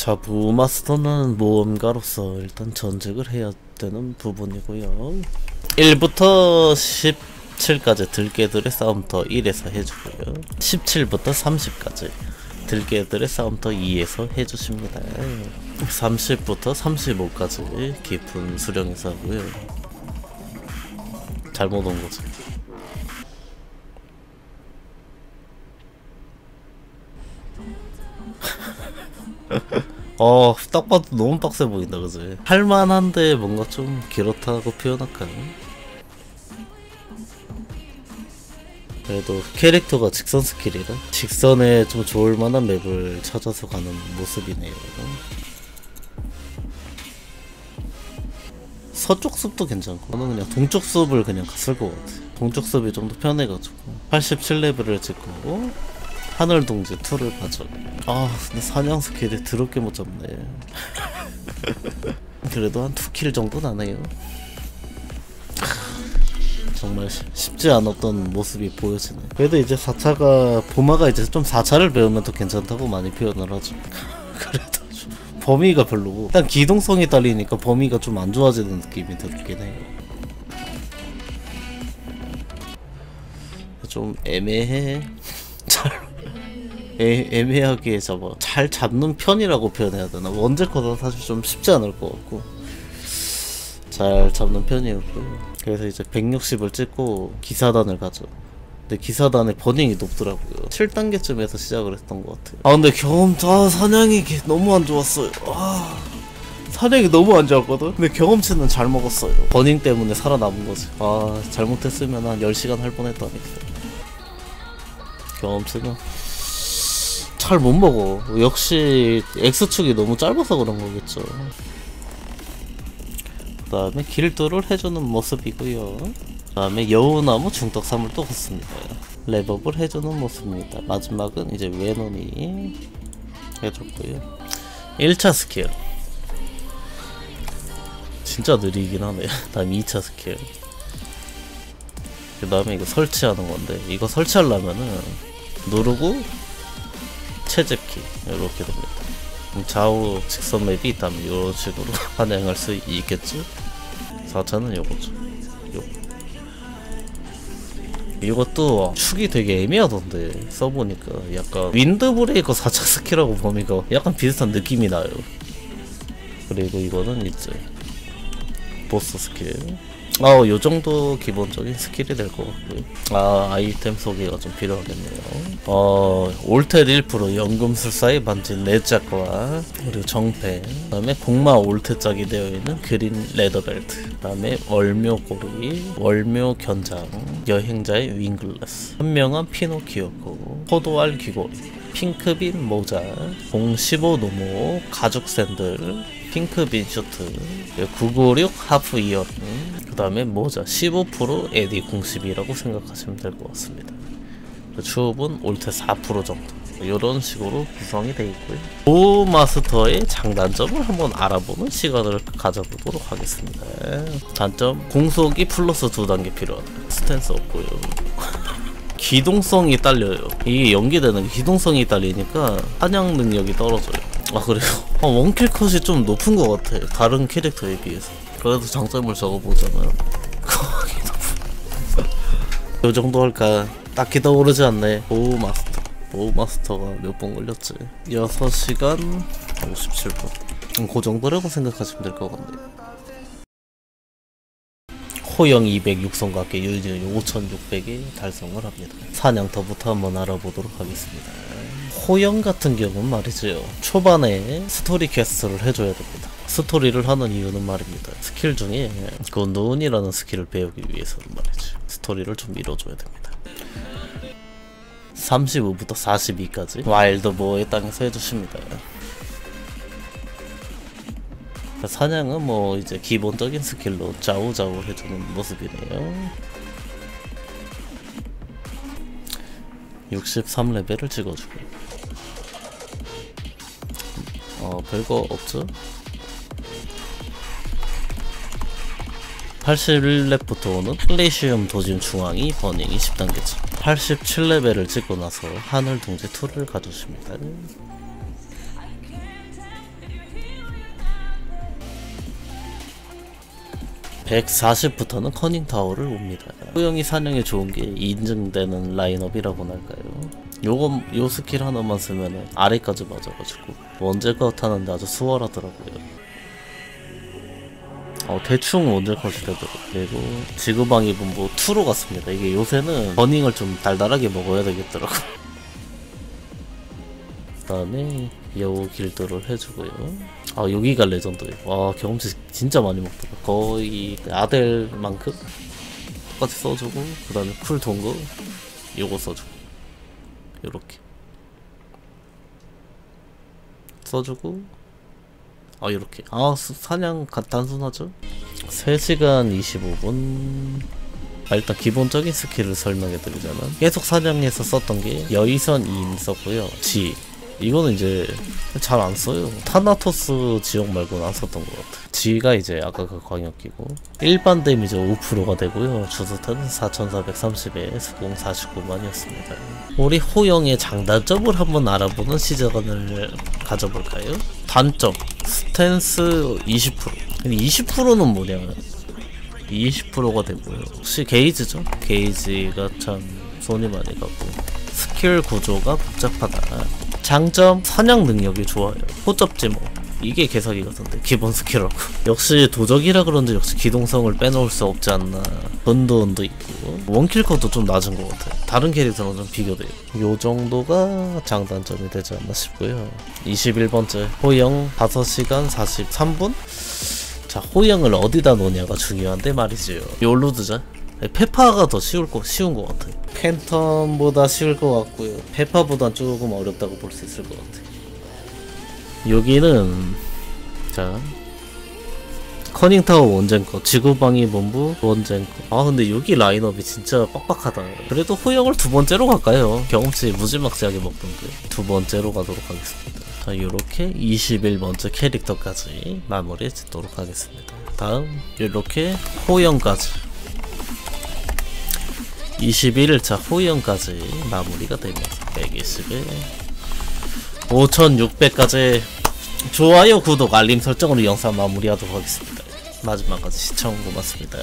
자부 마스터는 모험가로서 일단 전직을 해야 되는 부분이고요. 1부터 17까지 들개들의 싸움터 1에서 해주고요, 17부터 30까지 들개들의 싸움터 2에서 해주십니다. 30부터 35까지 깊은 수령에서 하고요. 잘못 온거지. 딱 봐도 너무 빡세 보인다, 그지? 할만한데 뭔가 좀 길었다고 표현할까요? 그래도 캐릭터가 직선 스킬이라 직선에 좀 좋을만한 맵을 찾아서 가는 모습이네요. 서쪽 숲도 괜찮고, 저는 그냥 동쪽 숲을 그냥 갔을 것 같아. 동쪽 숲이 좀 더 편해가지고 87레벨을 찍고 하늘동지 2를 봐줘. 아 근데 사냥 스킬이 더럽게 못 잡네. 그래도 한 2킬 정도 나네요. 정말 쉽지 않았던 모습이 보여지네. 그래도 이제 4차가 보마가 이제 좀 4차를 배우면 더 괜찮다고 많이 표현을 하죠. 그래도 좀 범위가 별로고, 일단 기동성이 딸리니까 범위가 좀 안 좋아지는 느낌이 들긴 해요. 좀 애매해. 애매하게 잡아. 잘 잡는 편이라고 표현해야 되나? 원제커도 사실 좀 쉽지 않을 것 같고 잘 잡는 편이었고요. 그래서 이제 160을 찍고 기사단을 가죠. 근데 기사단의 버닝이 높더라고요. 7단계쯤에서 시작을 했던 것 같아요. 아 근데 경험치, 사냥이 너무 안 좋았어요. 사냥이 너무 안 좋았거든? 근데 경험치는 잘 먹었어요. 버닝 때문에 살아남은 거지. 아 잘못했으면 한 10시간 할 뻔했다니까. 경험치는 잘 못 먹어. 역시 X축이 너무 짧아서 그런 거겠죠. 그 다음에 길도를 해주는 모습이고요. 그 다음에 여우나무 중덕삼을 또 걷습니다. 랩업을 해주는 모습입니다. 마지막은 이제 외놈이 해줬고요. 1차 스킬 진짜 느리긴 하네. 그 다음 2차 스킬, 그 다음에 이거 설치하는 건데, 이거 설치하려면은 누르고 채집키 이렇게 됩니다. 좌우 직선 맵이 있다면 이런 식으로 사냥할 수 있겠지? 4차는 요거죠. 요거. 이것도 축이 되게 애매하던데 써보니까 약간 윈드브레이커 4차 스킬하고 범위가 약간 비슷한 느낌이 나요. 그리고 이거는 이제 보스 스킬. 요정도 기본적인 스킬이 될 것 같고요. 아이템 소개가 좀 필요하겠네요. 올텔 1%, 연금술사의 반지 4짝과 그리고 정패, 그 다음에 공마 올테짝이 되어있는 그린 레더벨트, 그 다음에 월묘고리, 월묘견장, 여행자의 윙글라스, 현명한 피노키오코, 포도알 귀고리, 핑크빈 모자, 공 15노모, 가죽 샌들, 핑크빈 슈트, 956 하프 이어링, 그 다음에 모자 15% 에디 012라고 생각하시면 될 것 같습니다. 추업은 올테 4% 정도, 이런 식으로 구성이 되어 있고요. 오 마스터의 장단점을 한번 알아보는 시간을 가져보도록 하겠습니다. 단점, 공속이 플러스 2단계 필요하다. 스탠스 없고요. 기동성이 딸려요. 이게 연계되는 기동성이 딸리니까 사냥 능력이 떨어져요. 그래요? 원킬 컷이 좀 높은 것 같아, 다른 캐릭터에 비해서. 그래도 장점을 적어보자면 요 정도 할까? 딱히 떠오르지 않네. 오우 마스터가 몇 번 걸렸지? 6시간 57분. 그 정도라고 생각하시면 될 것 같네요. 호영 206성과 함께 유진 5600이 달성을 합니다. 사냥터부터 한번 알아보도록 하겠습니다. 호영 같은 경우는 말이죠, 초반에 스토리 퀘스트를 해줘야 됩니다. 스토리를 하는 이유는 말입니다, 스킬 중에 그 눈이라는 스킬을 배우기 위해서는 말이죠, 스토리를 좀 밀어줘야 됩니다. 35부터 42까지 와일드보어의 땅에서 해주십니다. 사냥은 이제 기본적인 스킬로 좌우좌우 해주는 모습이네요. 63레벨을 찍어주고. 별거 없죠? 81렙부터는 플레시움 도진 중앙이 버닝이 10단계죠. 87레벨을 찍고 나서 하늘동지 2를 가져주십니다. 140부터는 커닝타워를 옵니다. 소형이 사냥에 좋은게 인증되는 라인업이라고나 할까요? 요 스킬 하나만 쓰면은 아래까지 맞아가지고 원제컷 타는데 아주 수월하더라고요. 대충 원제컷이 되더라고요. 그리고 지구방 입은 뭐 2로 갔습니다. 이게 요새는 버닝을 좀 달달하게 먹어야 되겠더라고요. 그 다음에 여우 길드를 해주고요. 여기가 레전드예요. 와, 경험치 진짜 많이 먹더라고요. 거의 아델만큼 똑같이 써주고, 그 다음에 쿨 동급 요거 써주고, 요렇게 써주고, 요렇게 사냥 단순하죠? 3시간 25분. 일단 기본적인 스킬을 설명해드리자면, 계속 사냥에서 썼던게 여의선 2인 썼고요. G 이거는 이제 잘 안써요. 타나토스 지역 말고는 안썼던 것 같아요. G가 이제 아까 그 광역기고, 일반 데미지 5%가 되고요. 주스탄은 4430에 수공 49만이었습니다. 우리 호영의 장단점을 한번 알아보는 시작을 가져볼까요? 단점, 스탠스 20%. 근데 20%는 뭐냐, 20%가 되고요. 혹시 게이지죠? 게이지가 참 손이 많이 가고, 스킬 구조가 복잡하다. 장점, 사냥 능력이 좋아요. 호접지모 이게 개사기같은데 기본 스킬하고 역시 도적이라 그런지 역시 기동성을 빼놓을 수 없지 않나. 번드원도 있고, 원킬컷도 좀 낮은 것 같아요. 다른 캐릭터랑 좀 비교돼요. 요정도가 장단점이 되지 않나 싶고요. 21번째 호영 5시간 43분? 자, 호영을 어디다 놓냐가 중요한데 말이지요. 요로 두자. 페파가 더 쉬운 것 같아요. 팬텀보다 쉬울 것 같고요. 페파보단 조금 어렵다고 볼 수 있을 것 같아요. 여기는 자, 커닝타워 원젠거, 지구방위본부 원젠거. 근데 여기 라인업이 진짜 빡빡하다. 그래도 호영을 두번째로 갈까요? 경험치 무지막지하게 먹던데 두번째로 가도록 하겠습니다. 자, 요렇게 21번째 캐릭터까지 마무리 짓도록 하겠습니다. 다음 요렇게 호영까지 21일차 호위원까지 마무리가 되면서 120에 5600까지 좋아요, 구독, 알림 설정으로 영상 마무리하도록 하겠습니다. 마지막까지 시청 고맙습니다.